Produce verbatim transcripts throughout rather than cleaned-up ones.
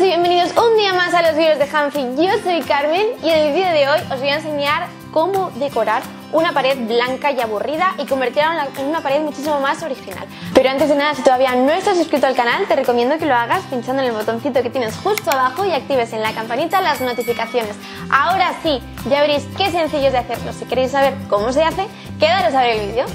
y bienvenidos un día más a los vídeos de Handfie. Yo soy Carmen y en el vídeo de hoy os voy a enseñar cómo decorar una pared blanca y aburrida y convertirla en una pared muchísimo más original. Pero antes de nada, si todavía no estás suscrito al canal, te recomiendo que lo hagas pinchando en el botoncito que tienes justo abajo y actives en la campanita las notificaciones. Ahora sí, ya veréis qué sencillo es de hacerlo. Si queréis saber cómo se hace, quedaros a ver el vídeo.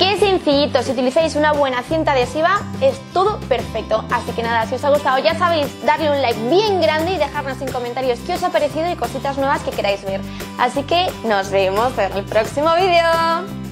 Qué sencillito, si utilizáis una buena cinta adhesiva es todo perfecto. Así que nada, si os ha gustado ya sabéis darle un like bien grande y dejarnos en comentarios qué os ha parecido y cositas nuevas que queráis ver. Así que nos vemos en el próximo vídeo.